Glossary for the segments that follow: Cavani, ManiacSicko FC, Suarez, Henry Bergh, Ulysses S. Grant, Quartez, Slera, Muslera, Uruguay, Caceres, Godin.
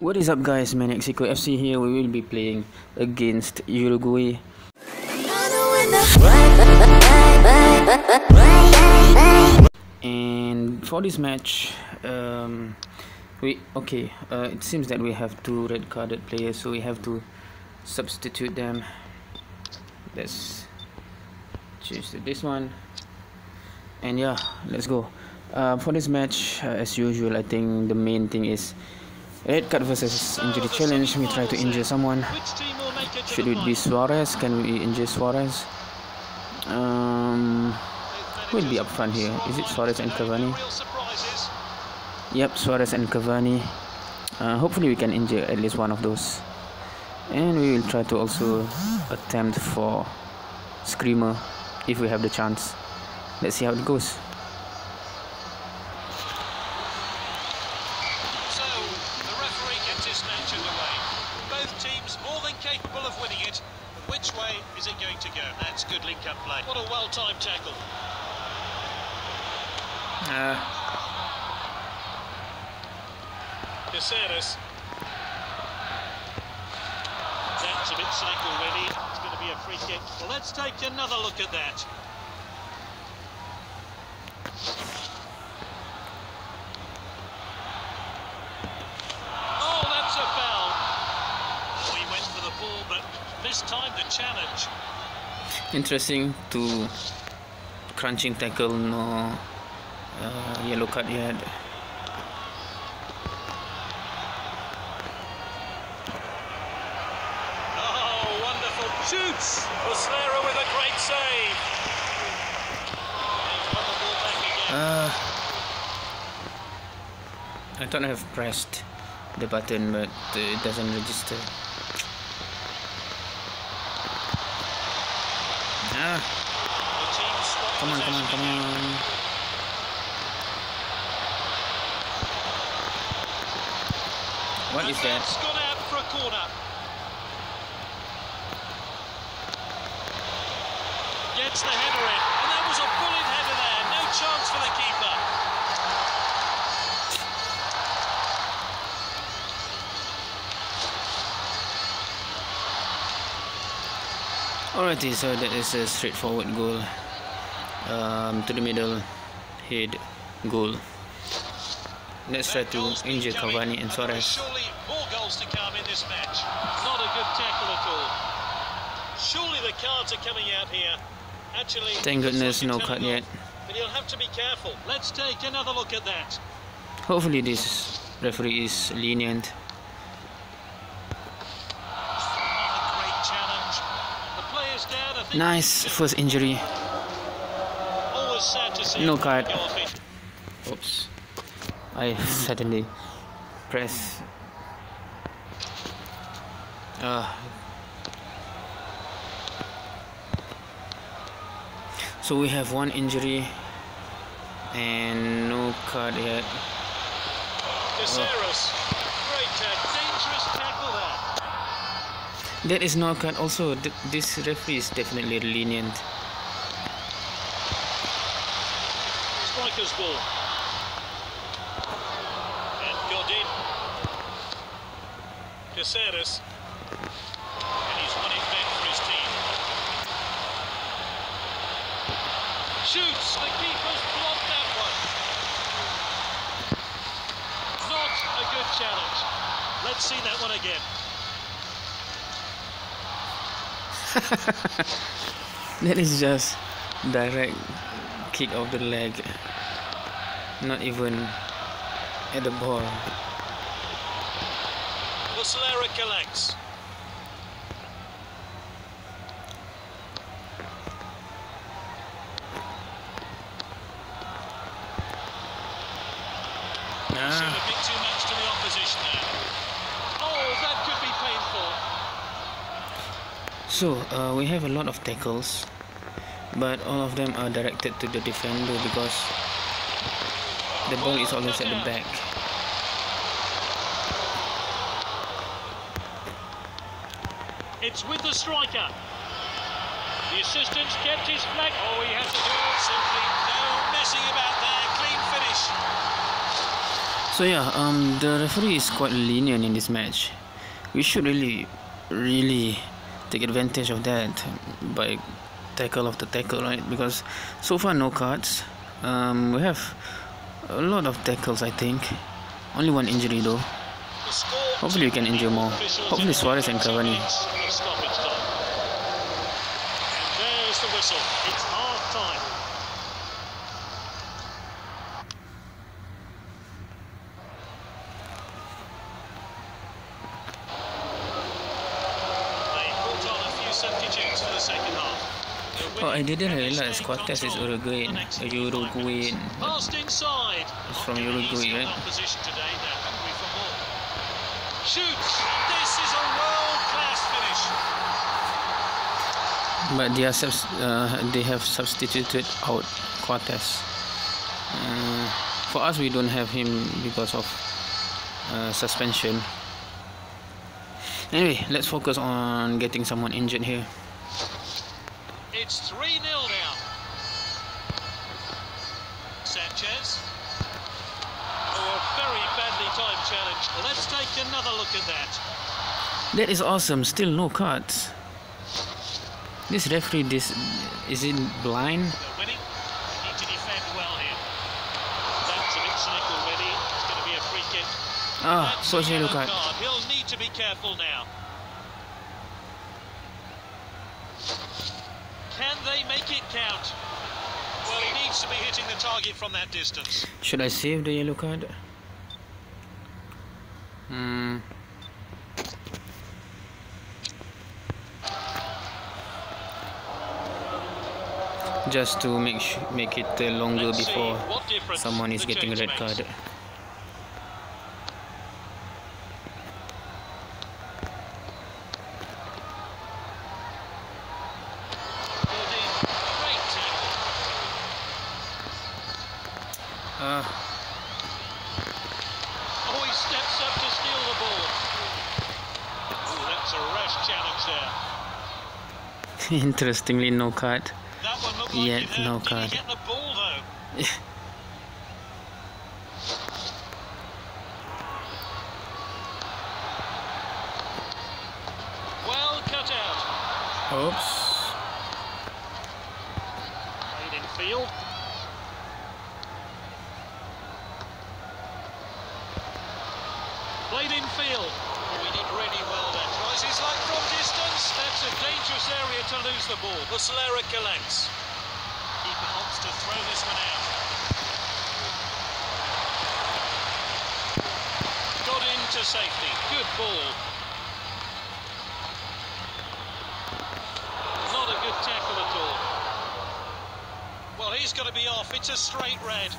What is up guys, ManiacSicko FC here. We will be playing against Uruguay. And for this match, it seems that we have two red carded players, so we have to substitute them. Let's change to this one. And yeah, let's go. For this match, as usual, I think the main thing is red card versus injury challenge. We try to injure someone. Should it be Suarez? Can we injure Suarez? We'll be up front here. Is it Suarez and Cavani? Yep, Suarez and Cavani. Hopefully we can injure at least one of those. And we will try to also attempt for Screamer if we have the chance. Let's see how it goes. Caceres. That's a bit psycho-ready. It's going to be a free kick. Well, let's take another look at that. Oh, that's a foul. He went for the ball, but this time the challenge. Interesting to crunching tackle, no yellow card yet. Shoots! Muslera with a great save. I thought I have pressed the button, but it doesn't register. Come on. What is that? It's gone out for a corner. Gets the header in, and that was a bullet header there. No chance for the keeper. Alrighty, so that is a straightforward goal. To the middle, head, goal. Let's try to injure Cavani and Suarez. Surely more goals to come in this match. Not a good tackle at all. Surely the cards are coming out here. Actually, thank goodness, no cut yet. But you'll have to be careful. Let's take another look at that. Hopefully this referee is lenient. Great challenge. The player's down. Nice first injury. Always sad to see. No card. Oops. I suddenly press. So we have one injury and no card yet. Caceres, great tackle, dangerous tackle there. That is no card. Also, this referee is definitely lenient. Striker's ball. And Godin. Caceres. And he's won it back for his team. Shoots, the keeper's blocked that one. Not a good challenge. Let's see that one again. That is just direct kick of the leg. Not even at the ball. The Slera collects. So we have a lot of tackles, but all of them are directed to the defender because the ball is always at the back. It's with the striker. The assistant kept his flag. Oh, he has to do it simply. No messing about there. Clean finish. So yeah, the referee is quite lenient in this match. We should really take advantage of that by tackle after tackle, right? Because so far no cards. We have a lot of tackles, I think. Only one injury though. Hopefully we can injure more. Hopefully Suarez and Cavani. There's the whistle. It's half time. They've put on a few substitutes for the second half. Oh, I didn't realize Quartez is Uruguayan. Passed inside. From Uruguay, right? Shoot! This is a world-class finish. But they have substituted out Quartez. For us, we don't have him because of suspension. Anyway, let's focus on getting someone injured here. It's 3-0 now. Sanchez. Very badly timed challenge. Let's take another look at that. That is awesome. Still no cards. This referee, this is in blind. They're winning. They need to defend well here. That's an excellent already. It's going to be a free kick. Ah, so yellow card. He'll need to be careful now. Can they make it count? Well, he needs to be hitting the target from that distance. Should I save the yellow card? Just to make it longer before someone is getting red card. Interestingly, no card. Yet no card. Did he get the ball, though? Well cut out. Oops. Played in field. Played in field. We did really well there. Rises like from distance. That's a dangerous area to lose the ball. The Slera collects. Keeper hopes to throw this one out. Godin to safety. Good ball. Not a good tackle at all. Well, he's got to be off. It's a straight red.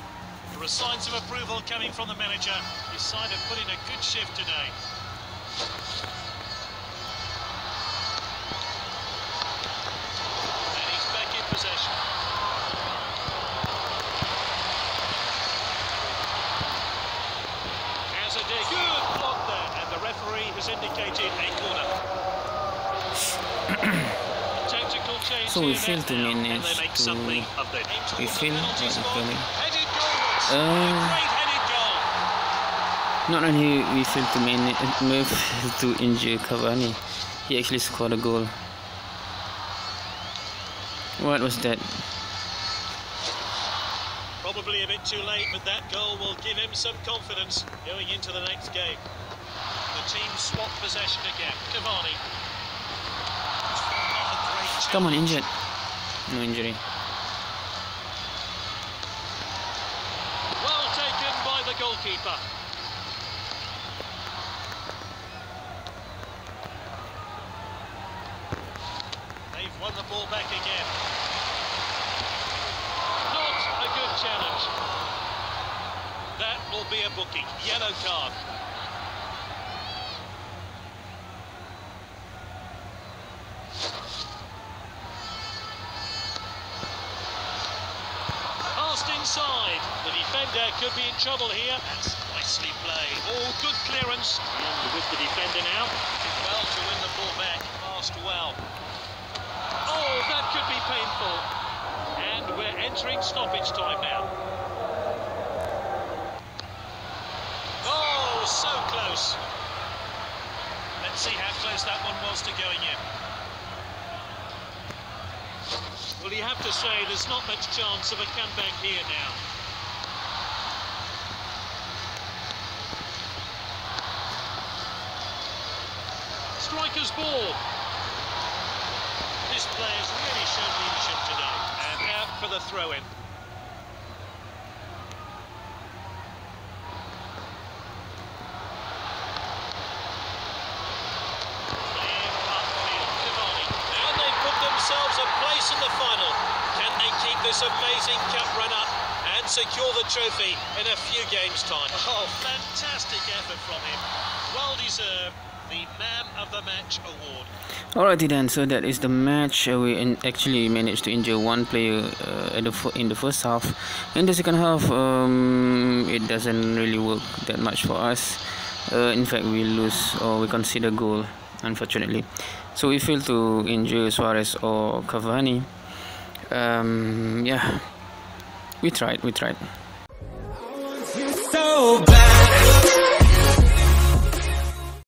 There are signs of approval coming from the manager. His side have put in a good shift today. And he's back in possession. Has a dig. Good block there. And the referee has indicated a corner. Tactical change. So we failed to manage to... We failed not only we failed to move to injure Cavani, he actually scored a goal. What was that? Probably a bit too late, but that goal will give him some confidence going into the next game. The team swap possession again. Cavani. Come on, injured. No injury. Well taken by the goalkeeper. Won the ball back again. Not a good challenge. That will be a booking. Yellow card. Passed inside. The defender could be in trouble here. That's nicely played. Oh, good clearance. And with the defender now. Did well to win the ball back. Passed well. Oh, that could be painful. And we're entering stoppage time now. was so close. Let's see how close that one was to going in. Well, you have to say there's not much chance of a comeback here now. Striker's ball. This player's really shown leadership today. And out for the throw-in. In the final, can they keep this amazing cup run up and secure the trophy in a few games' time? Oh, fantastic effort from him. Well deserved the Man of the Match award. Alrighty then, so that is the match. We actually managed to injure one player in the first half. In the second half, it doesn't really work that much for us. In fact, we lose or we concede a goal, unfortunately. So we failed to injure Suarez or Cavani. Yeah, we tried.